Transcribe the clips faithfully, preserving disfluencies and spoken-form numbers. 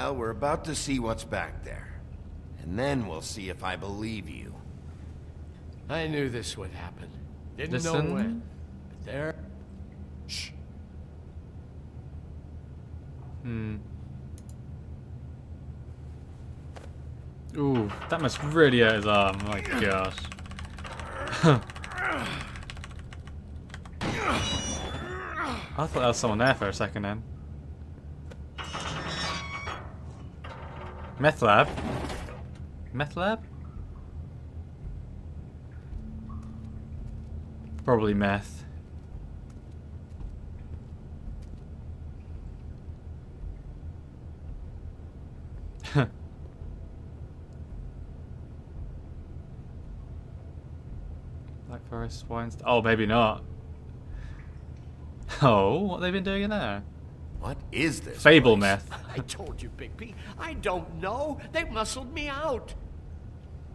Well, we're about to see what's back there. And then we'll see if I believe you. I knew this would happen. Didn't Listen. know when. But there... Shh. Hmm. Ooh, that must really hurt his arm. My gosh. I thought there was someone there for a second then. Meth lab? Meth lab? Probably meth. Black Forest, wine... Oh, maybe not. Oh, what have they been doing in there? What is this? Fable place? Meth. I told you, Bigby. I don't know. They muscled me out.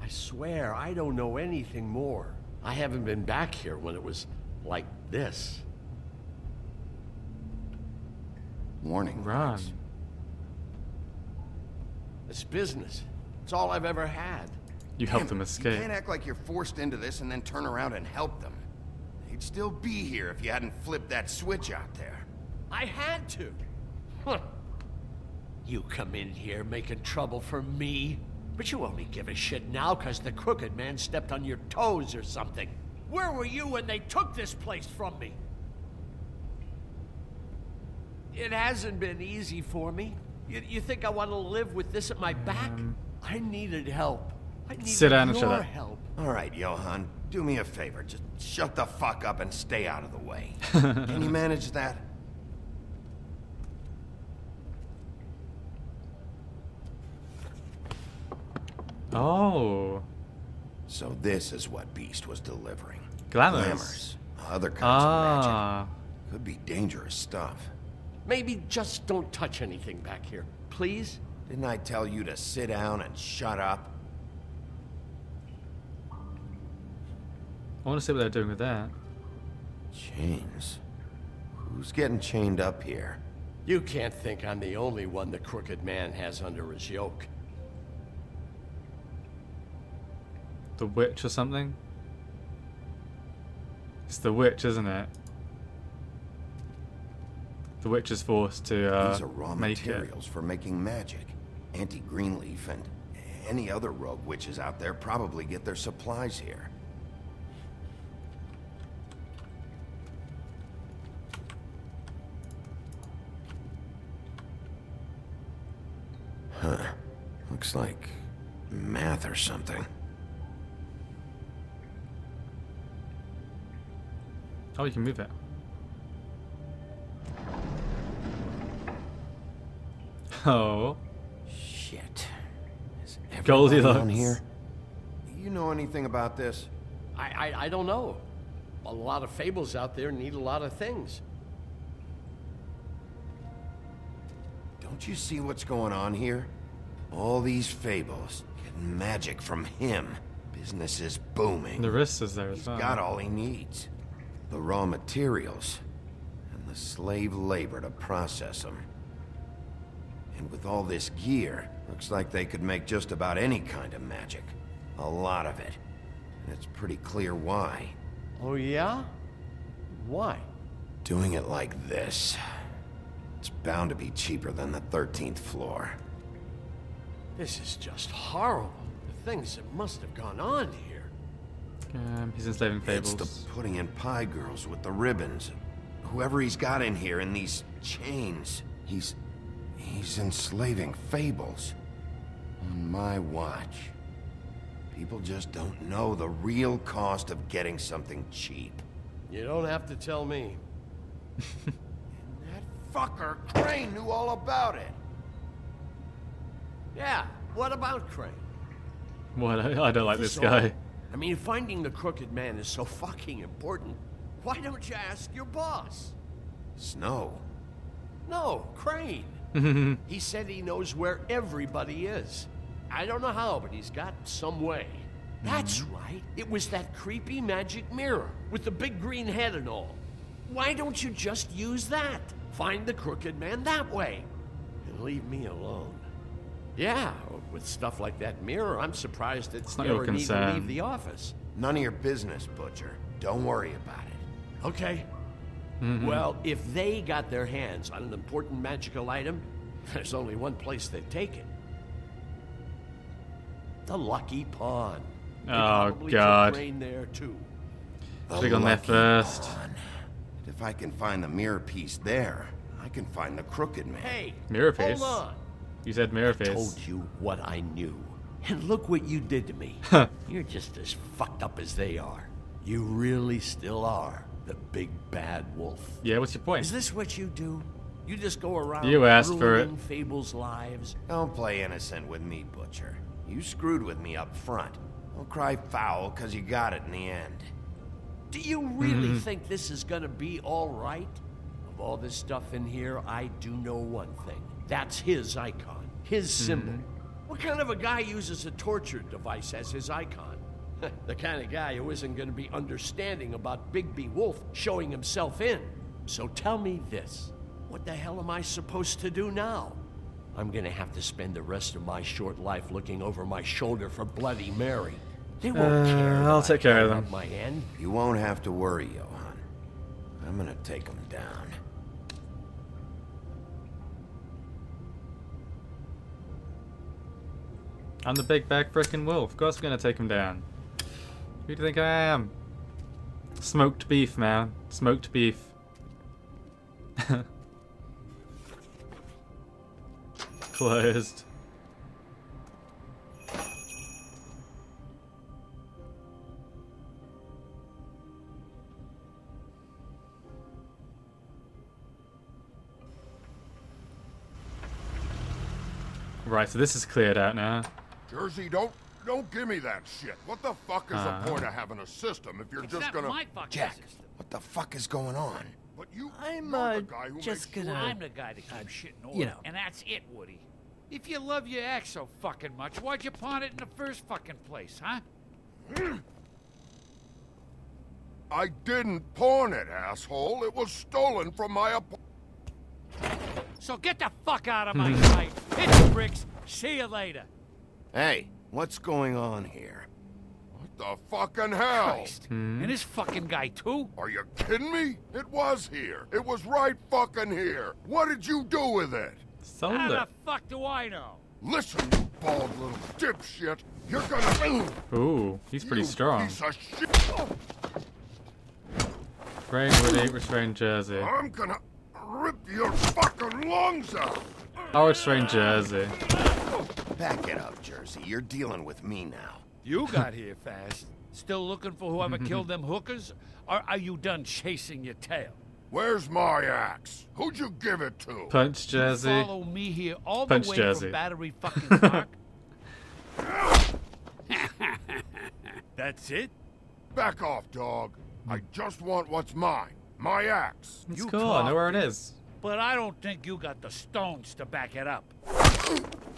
I swear, I don't know anything more. I haven't been back here when it was like this. Warning. Run. It's business. It's all I've ever had. You helped them escape. You can't act like you're forced into this and then turn around and help them. You'd still be here if you hadn't flipped that switch out there. I had to. Huh. You come in here making trouble for me, but you only give a shit now because the Crooked Man stepped on your toes or something. Where were you when they took this place from me? It hasn't been easy for me. You, you think I want to live with this at my back? Um, I needed help. I needed sit down and shut up. help. All right, Johan. Do me a favor, just shut the fuck up and stay out of the way. Can you manage that? Oh. So this is what Beast was delivering. Glamours. Glamours. Other kinds ah. of magic. Could be dangerous stuff. Maybe just don't touch anything back here, please? Didn't I tell you to sit down and shut up? I want to see what they're doing with that. Chains. Who's getting chained up here? You can't think I'm the only one the Crooked Man has under his yoke. The witch or something? It's the witch, isn't it? The witch is forced to uh, These are raw make materials it. for making magic. Auntie Greenleaf and any other rogue witches out there probably get their supplies here. Huh. Looks like math or something. Oh, you can move it. Oh. Shit. Is Goldilocks on here? Do you know anything about this? I, I I don't know. A lot of fables out there need a lot of things. Don't you see what's going on here? All these fables, getting magic from him. Business is booming. The wrist is there as well. He's got all he needs. The raw materials, and the slave labor to process them. And with all this gear, looks like they could make just about any kind of magic. A lot of it. And it's pretty clear why. Oh yeah? Why? Doing it like this. It's bound to be cheaper than the thirteenth floor. This is just horrible. The things that must have gone on here. Um, he's enslaving fables. It's the pudding and pie girls with the ribbons. Whoever he's got in here in these chains, he's he's enslaving fables. On my watch. People just don't know the real cost of getting something cheap. You don't have to tell me. Fucker, Crane knew all about it. Yeah, what about Crane? What? I don't like this guy. I mean, finding the Crooked Man is so fucking important. Why don't you ask your boss? Snow. No, Crane. He said he knows where everybody is. I don't know how, but he's got some way. That's right. It was that creepy magic mirror with the big green head and all. Why don't you just use that? Find the Crooked Man that way, and leave me alone. Yeah, with stuff like that mirror, I'm surprised it's never need to leave the office. None of your business, Butcher. Don't worry about it. Okay. Mm-hmm. Well, if they got their hands on an important magical item, there's only one place they'd take it. The Lucky Pawn. Oh, God. Crane there, too. Click on that first. Pawn. If I can find the mirror piece there, I can find the Crooked Man. Hey, mirror piece? Hold on. You said mirror piece. I told you what I knew. And look what you did to me. You're just as fucked up as they are. You really still are the big bad wolf. Yeah, what's your point? Is this what you do? You just go around you asked for it. Fables' lives. Don't play innocent with me, Butcher. You screwed with me up front. Don't cry foul because you got it in the end. Do you really mm-hmm. think this is going to be all right? Of all this stuff in here, I do know one thing. That's his icon, his symbol. Mm-hmm. What kind of a guy uses a torture device as his icon? The kind of guy who isn't going to be understanding about Bigby Wolf showing himself in. So tell me this. What the hell am I supposed to do now? I'm going to have to spend the rest of my short life looking over my shoulder for Bloody Mary. They won't uh, care. I'll take care of them. My end. You won't have to worry, Johan. I'm going to take them down. I'm the big back frickin' wolf. Of course I'm going to take them down. Who do you think I am? Smoked beef, man. Smoked beef. Closed. Right, so this is cleared out now. Jersey, don't don't give me that shit. What the fuck is uh, the point of having a system if you're it's just gonna my Jack? System. What the fuck is going on? But you, I'm uh, the guy who just gonna. Sure. I'm the guy that keeps shit in order, you know. And that's it, Woody. If you love your ex so fucking much, why'd you pawn it in the first fucking place, huh? I didn't pawn it, asshole. It was stolen from my apartment. So get the fuck out of my sight. Hit the bricks. See you later. Hey, what's going on here? What the fucking hell? Christ. Hmm? And this fucking guy too? Are you kidding me? It was here. It was right fucking here. What did you do with it? Sold How it. the fuck do I know? Listen, you bald little dipshit. You're gonna... Ooh, he's pretty you strong. Piece of shit. Crane with eight restrained jersey. I'm gonna rip your fucking lungs out. Our restrained jersey. Back it up, Jersey. You're dealing with me now. You got here fast. Still looking for whoever killed them hookers? Or are you done chasing your tail? Where's my axe? Who'd you give it to? Punch Jersey. You follow me here all Punch the way Jersey. From Battery fucking Park. That's it? Back off, dog. I just want what's mine. My axe. It's you cool. I know where it is. But I don't think you got the stones to back it up.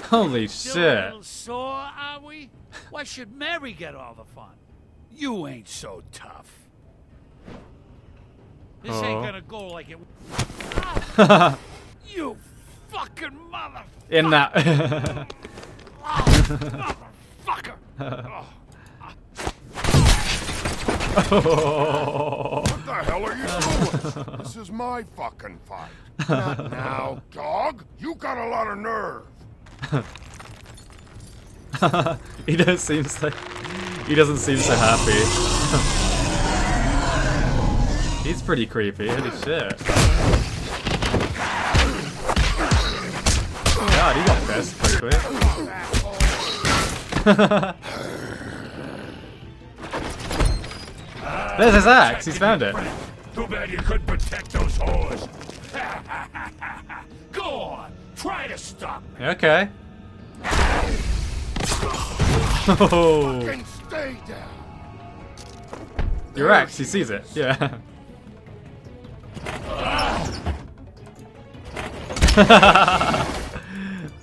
Holy Still shit. A little sore, are we? Why should Mary get all the fun? You ain't so tough. This oh. ain't gonna go like it. Ah, you fucking motherfucker. In that. Motherfucker. Oh. Oh. What the hell are you doing? This is my fucking fight. Not now, dog. You got a lot of nerve. he doesn't seem so. He doesn't seem so happy. He's pretty creepy. Holy shit! God, he got pissed pretty quick. There's his axe. He's found it. Too bad you couldn't protect those whores. Go on. Try to stop me. Okay. Oh. Fucking stay down. Your axe, he sees it. Yeah.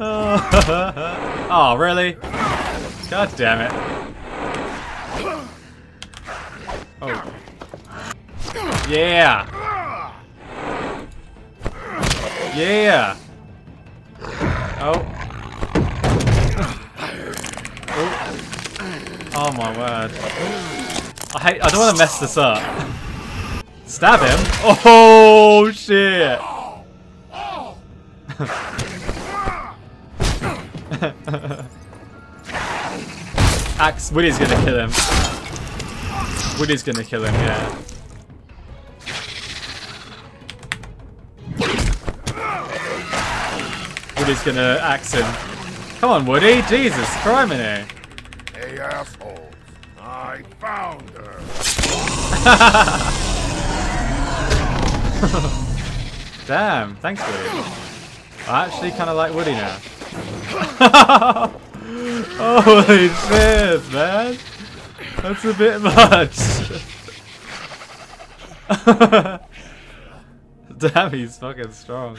Oh, really? God damn it. Oh. Yeah. Yeah. Oh. Oh my word. I hate, I don't want to mess this up. Stab him? Oh shit! Axe, Willie's gonna kill him. Willie's gonna kill him, yeah. Woody's gonna axe him. Come on, Woody! Jesus, crime in here. Hey assholes! I found her. Damn! Thanks, Woody. I actually kind of like Woody now. Holy shit, man! That's a bit much. Damn, he's fucking strong.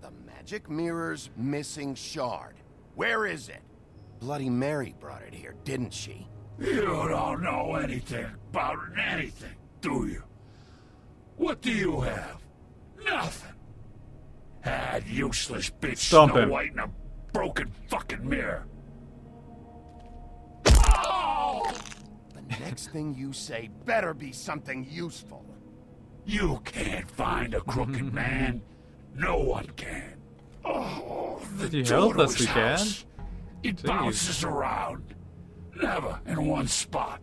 The magic mirror's missing shard. Where is it? Bloody Mary brought it here, didn't she? You don't know anything about anything, do you? What do you have? Nothing. Had useless bitch Stomp Snow him. White in a broken fucking mirror. Oh! The next thing you say better be something useful. You can't find a crooked man. No one can. Oh, the Toto's house. It Jeez. bounces around. Never in one spot.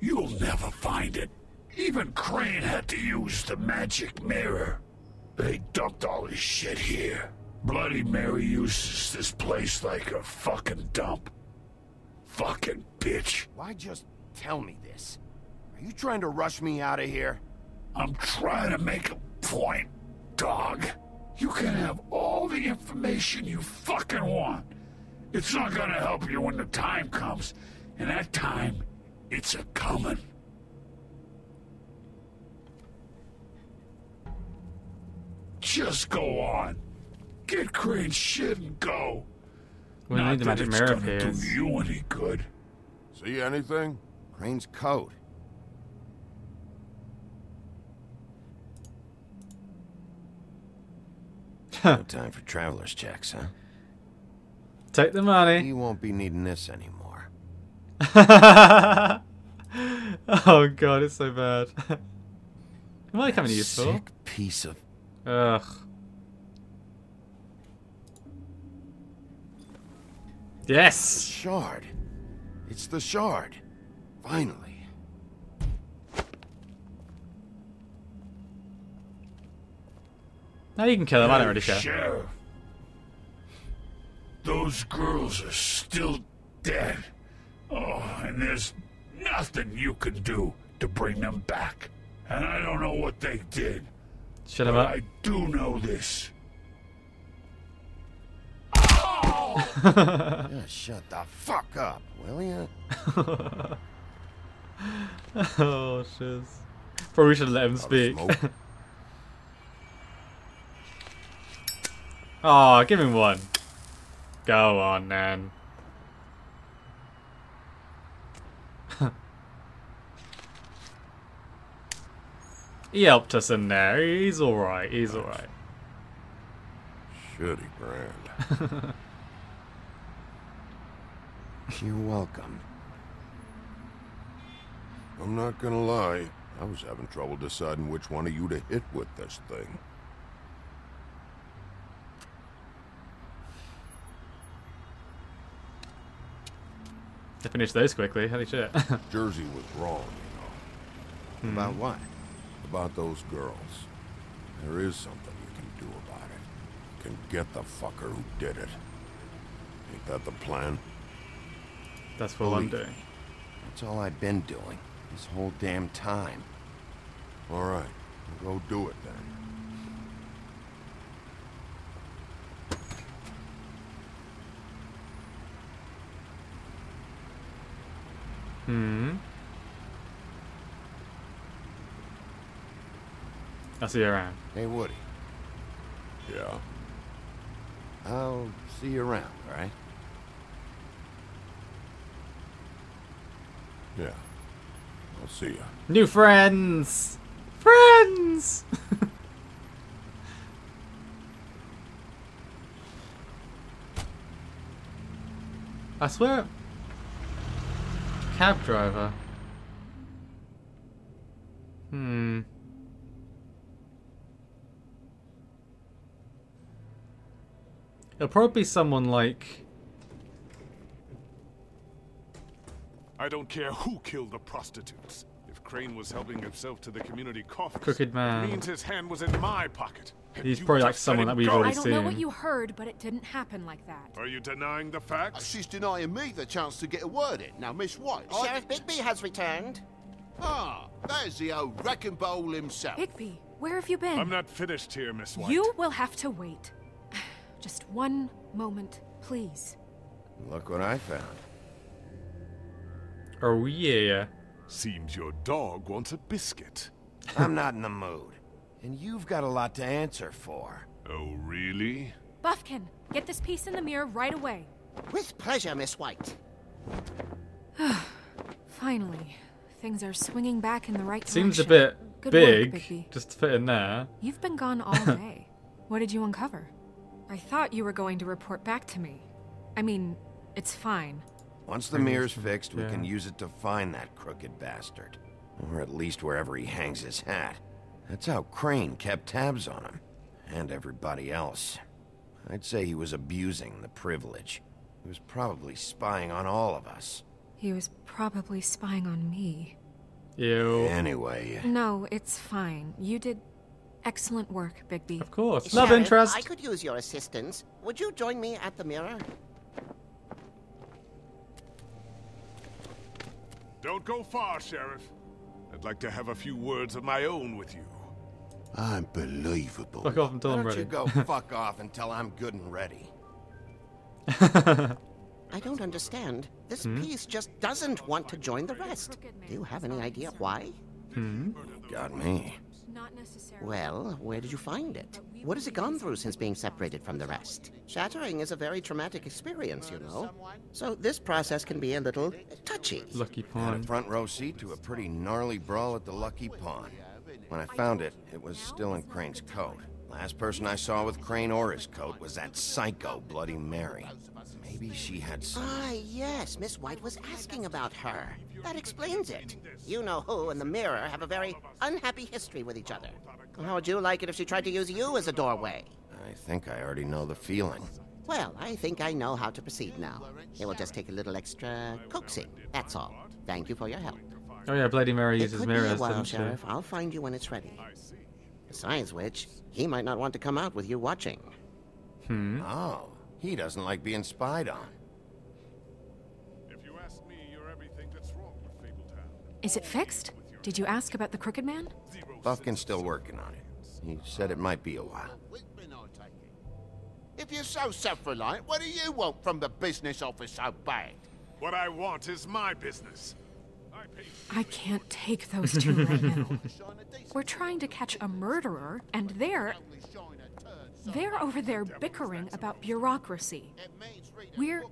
You'll never find it. Even Crane had to use the magic mirror. They dumped all his shit here. Bloody Mary uses this place like a fucking dump. Fucking bitch. Why just tell me this? Are you trying to rush me out of here? I'm trying to make a point, dog. You can have all the information you fucking want. It's not gonna help you when the time comes. And that time, it's a comin'. Just go on. Get Crane's shit and go. We need the magic mirror appears. Do you any good? See anything? Crane's coat. No time for traveler's checks, huh? Take the money. You won't be needing this anymore. Oh god, it's so bad. It might come in useful. Sick piece of. Ugh. Yes. The shard. It's the shard. Finally. Now you can kill him. I don't really care. Sheriff, those girls are still dead. Oh, and there's nothing you can do to bring them back. And I don't know what they did. Shut him up. I do know this. Oh! Yeah, shut the fuck up, will you? Oh, shiz. Probably should let him speak. Aw, oh, give him one. Go on, Nan. He helped us in there. He's alright. He's alright. Shitty brand. You're welcome. I'm not gonna lie. I was having trouble deciding which one of you to hit with this thing. I finished those quickly. Holy shit. Jersey was wrong, you know. Hmm. About what? About those girls. There is something you can do about it. You can get the fucker who did it. Ain't that the plan? That's what Holy I'm doing. That's all I've been doing this whole damn time. All right, we'll go do it then. Hmm. I'll see you around. Hey, Woody. Yeah? I'll see you around, all right? Yeah. I'll see ya. New friends! Friends! I swear... Cab driver. Hmm... It'll probably be someone like... I don't care who killed the prostitutes. If Crane was helping himself to the community coffers, Crooked Man, it means his hand was in my pocket. He's probably like someone that we've already seen. I don't know what you heard, but it didn't happen like that. Are you denying the facts? Uh, she's denying me the chance to get a word in. Now, Miss White, Sheriff Bigby has returned. Ah, there's the old wrecking bowl himself. Bigby, where have you been? I'm not finished here, Miss White. You will have to wait. Just one moment, please. Look what I found. Oh, yeah. Seems your dog wants a biscuit. I'm not in the mood. And you've got a lot to answer for. Oh, really? Bufkin, get this piece in the mirror right away. With pleasure, Miss White. Finally, things are swinging back in the right direction. Seems a bit Good big, work, just to fit in there. You've been gone all day. What did you uncover? I thought you were going to report back to me. I mean, it's fine. Once the mirror's fixed, we yeah. can use it to find that crooked bastard. Or at least wherever he hangs his hat. That's how Crane kept tabs on him. And everybody else. I'd say he was abusing the privilege. He was probably spying on all of us. He was probably spying on me. Ew. Anyway. No, it's fine. You did excellent work, Bigby. Of course. Love interest. I could use your assistance. Would you join me at the mirror? Don't go far, Sheriff. I'd like to have a few words of my own with you. Unbelievable. Fuck off until I'm ready. Why don't you go fuck off until I'm good and ready? I don't understand. This hmm? piece just doesn't want to join the rest. Do you have any idea why? Hmm? Got me. Not necessarily. Well, where did you find it? What has it gone through since being separated from the rest? Shattering is a very traumatic experience, you know. So this process can be a little touchy. Lucky Pawn. Had a front row seat to a pretty gnarly brawl at the Lucky Pawn. When I found it, it was still in Crane's coat. Last person I saw with Crane or his coat was that psycho Bloody Mary. Maybe she had some... Ah, yes, Miss White was asking about her. That explains it. You-know-who and the mirror have a very unhappy history with each other. How would you like it if she tried to use you as a doorway? I think I already know the feeling. Well, I think I know how to proceed now. It will just take a little extra coaxing, that's all. Thank you for your help. Oh yeah, Bloody Mary uses mirrors, doesn't she? It could be a while, Sheriff. I'll find you when it's ready. Besides which, he might not want to come out with you watching. Hmm. Oh, he doesn't like being spied on. If you ask me, you're everything that's wrong with Fabletown. Is it fixed? Did you ask about the Crooked Man? Bufkin's still working on it. He said it might be a while. If you're so self-reliant, what do you want from the business office so bad? What I want is my business. I can't take those two right now. We're trying to catch a murderer, and they're... They're over there bickering about bureaucracy. We're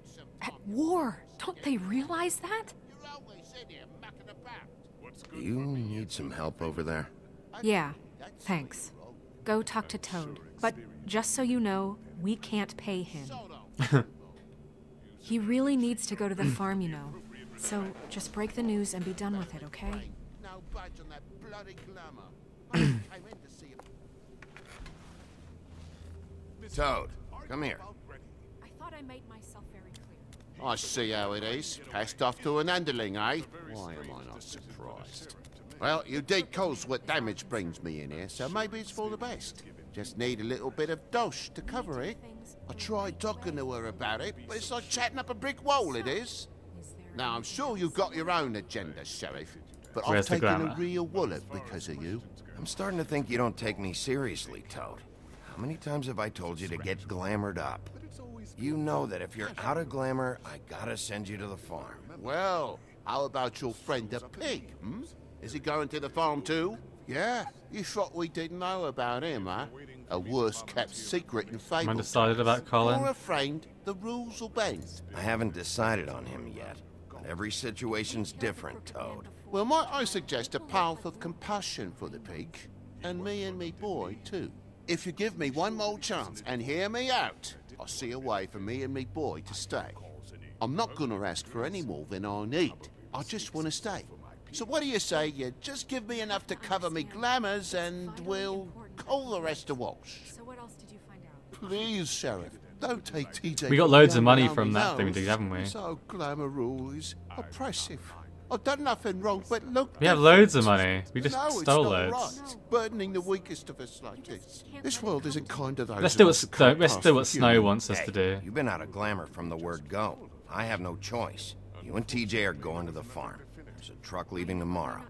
at war. Don't they realize that? You need some help over there? Yeah, thanks. Go talk to Toad. But just so you know, we can't pay him. He really needs to go to the farm, you know. So, just break the news and be done with it, okay? Toad, come here. I thought I made myself very clear. I see how it is. Passed off to an underling, eh? Why am I not surprised? Well, you did cause what damage brings me in here, so maybe it's for the best. Just need a little bit of dosh to cover it. I tried talking to her about it, but it's like chatting up a brick wall, it is. Now, I'm sure you've got your own agenda, Sheriff, but I've taken a real wallet because of you. I'm starting to think you don't take me seriously, Toad. How many times have I told you to get glamoured up? You know that if you're out of glamour, I gotta send you to the farm. Well, how about your friend the pig, hmm? Is he going to the farm too? Yeah, you thought we didn't know about him, huh? A worse-kept secret in Fables. I'm undecided about Colin. Or a friend, the rules will bend. I haven't decided on him yet. Every situation's different, Toad. Well, might I suggest a path of compassion for the pig? And me and me boy, too. If you give me one more chance and hear me out, I'll see a way for me and me boy to stay. I'm not gonna ask for any more than I need. I just want to stay. So what do you say you just give me enough to cover me glamours and we'll call the rest to Walsh? So what else did you find out? Please, Sheriff, don't take T J. We got loads of money from that thing we did, haven't we? So glamour rule is oppressive. I've done nothing wrong, but look. We have loads of money. We just no, stole loads. Right. It's burdening the weakest of us like this. This world isn't kind to those. Let's do what, no, let's do what Snow wants us hey, to do. You've been out of glamour from the word go. I have no choice. You and T J are going to the farm. There's a truck leaving tomorrow.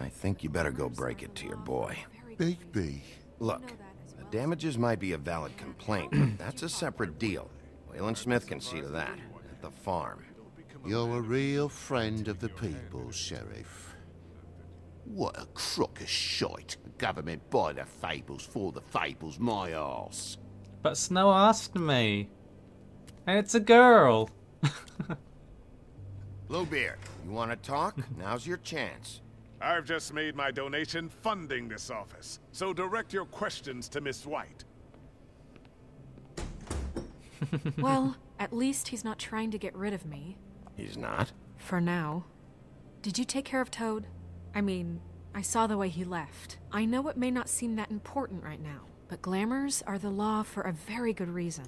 I think you better go break it to your boy. Bigby. Look, the damages might be a valid complaint, but that's a separate deal. Waylon Smith can see to that at the farm. You're a real friend of the people, Sheriff. What a crock of shite. Government by the fables, for the fables, my arse. But Snow asked me. And it's a girl. Bluebeard, you want to talk? Now's your chance. I've just made my donation funding this office, so direct your questions to Miss White. Well, at least he's not trying to get rid of me. He's not? For now. Did you take care of Toad? I mean, I saw the way he left. I know it may not seem that important right now, but glamours are the law for a very good reason.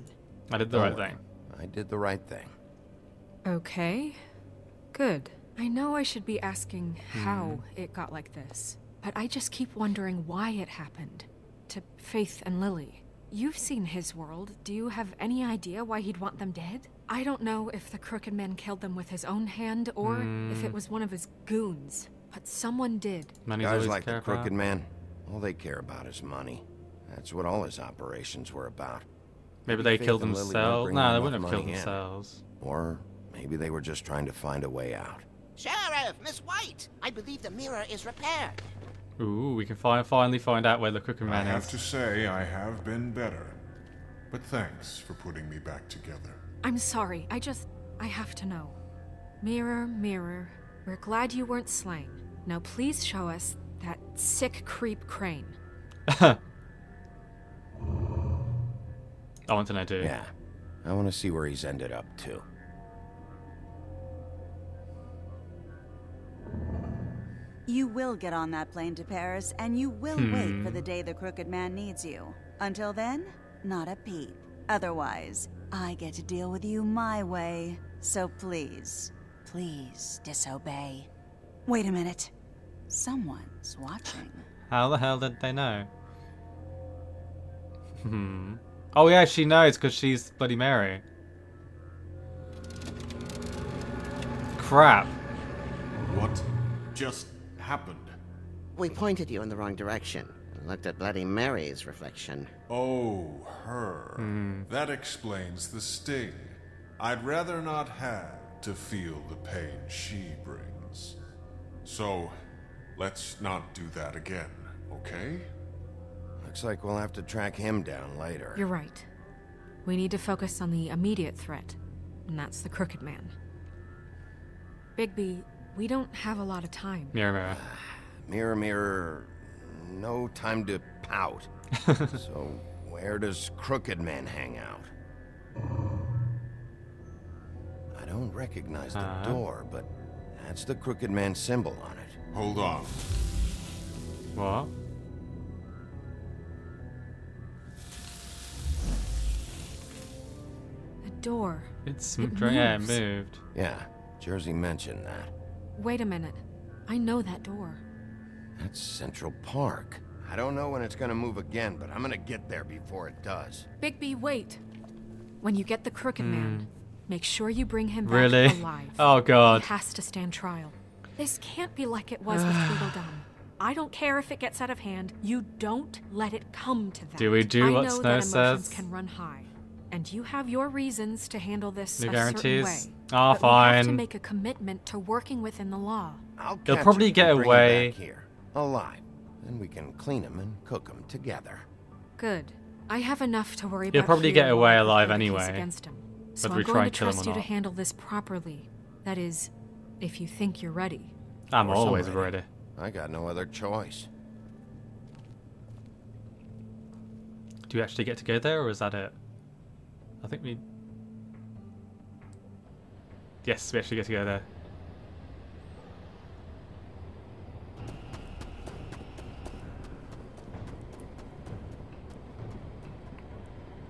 I did the right thing. I did the right thing. Okay. Good. I know I should be asking how hmm. it got like this, but I just keep wondering why it happened to Faith and Lily. You've seen his world. Do you have any idea why he'd want them dead? I don't know if the Crooked Man killed them with his own hand or hmm. if it was one of his goons, but someone did. Money's Guys like the Crooked about. Man, all they care about is money. That's what all his operations were about. Maybe they Faith killed themselves. No, they wouldn't have killed in. themselves. Or maybe they were just trying to find a way out. Sheriff, Miss White, I believe the mirror is repaired. Ooh, we can fi finally find out where the Crooked Man is. I have to say, I have been better. But thanks for putting me back together. I'm sorry, I just... I have to know. Mirror, mirror, we're glad you weren't slain. Now please show us that sick creep Crane. I want to know too. Yeah, I want to see where he's ended up too. You will get on that plane to Paris, and you will hmm. wait for the day the Crooked Man needs you. Until then, not a peep. Otherwise, I get to deal with you my way. So please, please disobey. Wait a minute. Someone's watching. How the hell did they know? Hmm. Oh yeah, she knows because she's Bloody Mary. Crap. What just happened? We pointed you in the wrong direction and looked at Bloody Mary's reflection. Oh, her. Mm. That explains the sting. I'd rather not have to feel the pain she brings. So, let's not do that again, okay? Looks like we'll have to track him down later. You're right. We need to focus on the immediate threat, and that's the Crooked Man. Bigby, we don't have a lot of time. Mirror, mirror. Mirror, mirror. No time to pout. So where does Crooked Man hang out? I don't recognize the uh. door, but that's the Crooked Man symbol on it. Hold on. What? Door. It's it yeah, it moved. Yeah, Jersey mentioned that. Wait a minute. I know that door. That's Central Park. I don't know when it's gonna move again, but I'm gonna get there before it does. Bigby, wait. When you get the Crooked mm. Man, make sure you bring him back really? alive. Oh god. He has to stand trial. This can't be like it was with Fabletown. I don't care if it gets out of hand. You don't let it come to that. Do we do I what know Snow that emotions says? Can run high. And you have your reasons to handle this New a guarantees. certain way. Ah, oh, fine. You have to make a commitment to working within the law. I'll You'll probably get away here, alive, and we can clean them and cook them together. Good. I have enough to worry You'll about. You'll probably get away alive anyway. Against him. So but I'm we going tried to trust them you not. to handle this properly. That is, if you think you're ready. I'm or always ready. ready. I got no other choice. Do we actually get to go there, or is that it? I think we... Yes, we actually get to go there.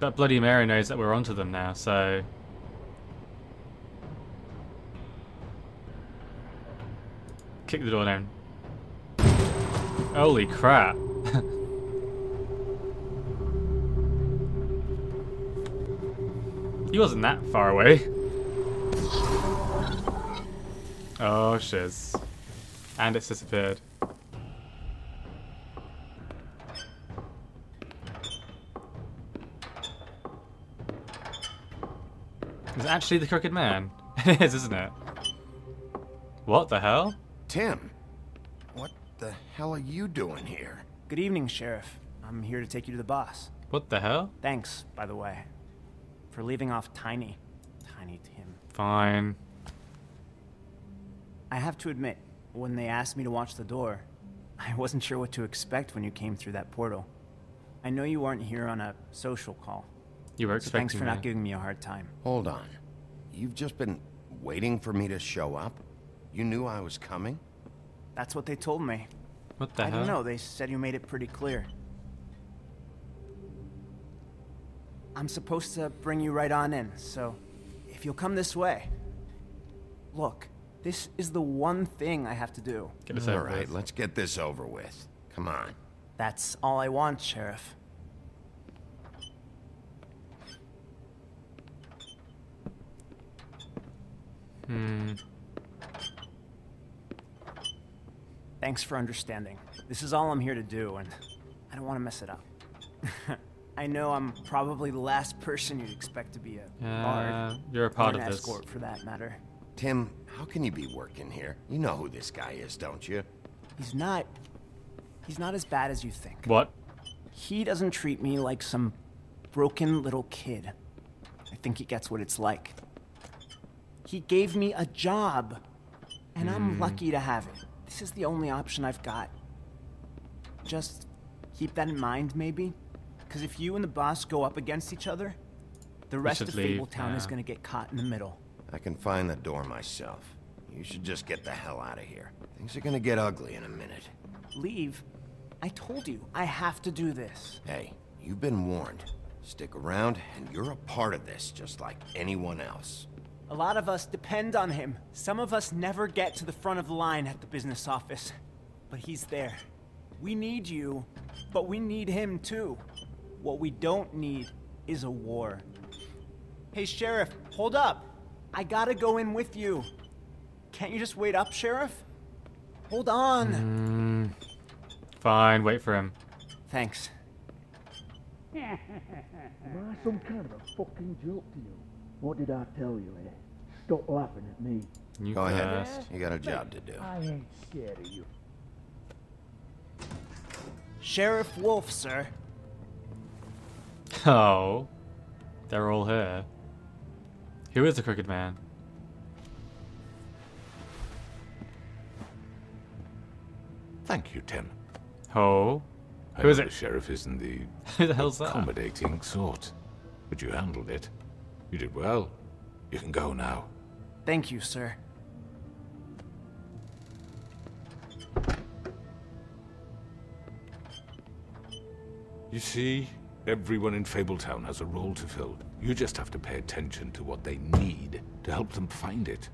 But Bloody Mary knows that we're onto them now, so... Kick the door down. Holy crap. He wasn't that far away. Oh, shiz. And it's disappeared. Is it actually the Crooked Man? It is, isn't it? What the hell? Tim, what the hell are you doing here? Good evening, Sheriff. I'm here to take you to the boss. What the hell? Thanks, by the way, for leaving off Tiny. Tiny Tim. Fine. I have to admit, when they asked me to watch the door, I wasn't sure what to expect when you came through that portal. I know you weren't here on a social call. You were expecting me. Thanks for not giving me a hard time. Hold on. You've just been waiting for me to show up? You knew I was coming? That's what they told me. What the hell? I don't know. They said you made it pretty clear. I'm supposed to bring you right on in, so if you'll come this way. Look, this is the one thing I have to do. Get this over with. All right, let's get this over with. Come on. That's all I want, Sheriff. Hmm. Thanks for understanding. This is all I'm here to do, and I don't want to mess it up. I know I'm probably the last person you'd expect to be a guard. Uh, you're a part of this. Escort, for that matter. Tim, how can you be working here? You know who this guy is, don't you? He's not... He's not as bad as you think. What? He doesn't treat me like some broken little kid. I think he gets what it's like. He gave me a job, and mm. I'm lucky to have it. This is the only option I've got. Just keep that in mind, maybe? Because if you and the boss go up against each other, the rest of Fabletown yeah. is going to get caught in the middle. I can find the door myself. You should just get the hell out of here. Things are going to get ugly in a minute. Leave? I told you, I have to do this. Hey, you've been warned. Stick around, and you're a part of this, just like anyone else. A lot of us depend on him. Some of us never get to the front of the line at the business office. But he's there. We need you, but we need him too. What we don't need is a war. Hey, Sheriff, hold up. I gotta go in with you. Can't you just wait up, Sheriff? Hold on. Mm, fine, wait for him. Thanks. Am I some kind of a fucking joke to you? What did I tell you, eh? Stop laughing at me. You go ahead. You got a job to do. I ain't scared of you. Sheriff Wolf, sir. Oh, they're all here. Who is the Crooked Man? Thank you, Tim. Oh, who is it? The sheriff isn't the, who the hell's accommodating that? sort, but you handled it. You did well. You can go now. Thank you, sir. You see. Everyone in Fabletown has a role to fill. You just have to pay attention to what they need to help them find it.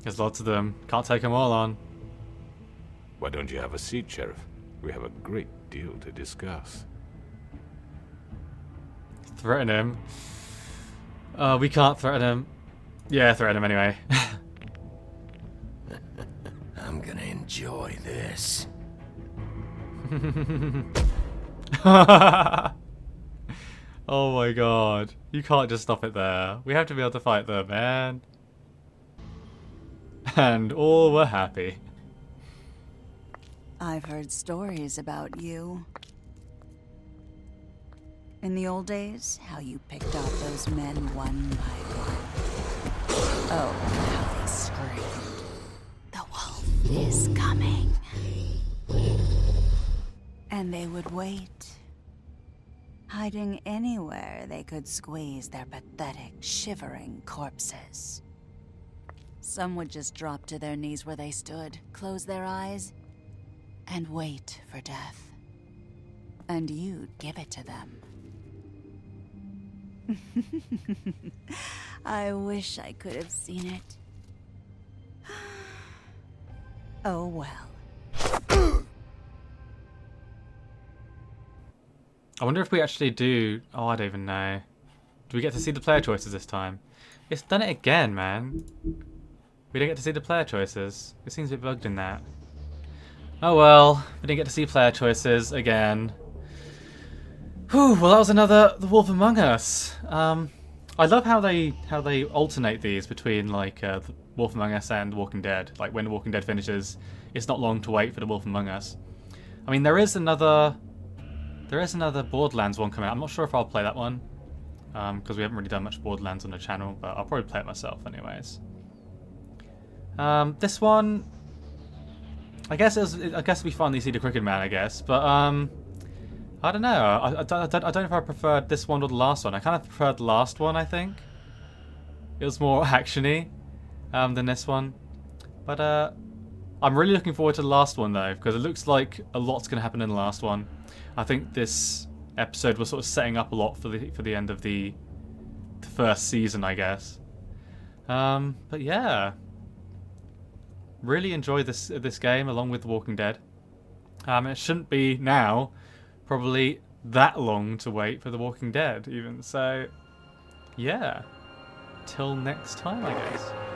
There's lots of them. Can't take them all on. Why don't you have a seat, Sheriff? We have a great deal to discuss. Threaten him? Uh, we can't threaten him. Yeah, threaten him anyway. I'm gonna enjoy this. Oh my god. You can't just stop it there. We have to be able to fight them, man. And all were happy. I've heard stories about you. In the old days, how you picked off those men one by one. Oh, how they screamed. The wolf is coming. And they would wait. Hiding anywhere they could squeeze their pathetic, shivering corpses. Some would just drop to their knees where they stood, close their eyes, and wait for death. And you'd give it to them. I wish I could have seen it. Oh well. I wonder if we actually do... Oh, I don't even know. Do we get to see the player choices this time? It's done it again, man. We don't get to see the player choices. It seems a bit bugged in that. Oh well. We didn't get to see player choices again. Whew, well that was another The Wolf Among Us. Um, I love how they how they alternate these between like uh, The Wolf Among Us and The Walking Dead. Like when The Walking Dead finishes, it's not long to wait for The Wolf Among Us. I mean, there is another there is another Borderlands one coming out. I'm not sure if I'll play that one because um, we haven't really done much Borderlands on the channel, but I'll probably play it myself anyways. Um, this one, I guess it was, I guess we finally see the Crooked Man, I guess, but um. I don't know. I, I, I, don't, I don't know if I preferred this one or the last one. I kind of preferred the last one, I think. It was more action-y um, than this one. But uh, I'm really looking forward to the last one, though, because it looks like a lot's going to happen in the last one. I think this episode was sort of setting up a lot for the for the end of the, the first season, I guess. Um, but yeah. Really enjoy this, this game, along with The Walking Dead. Um, it shouldn't be now... probably that long to wait for The Walking Dead even, so yeah, till next time I guess.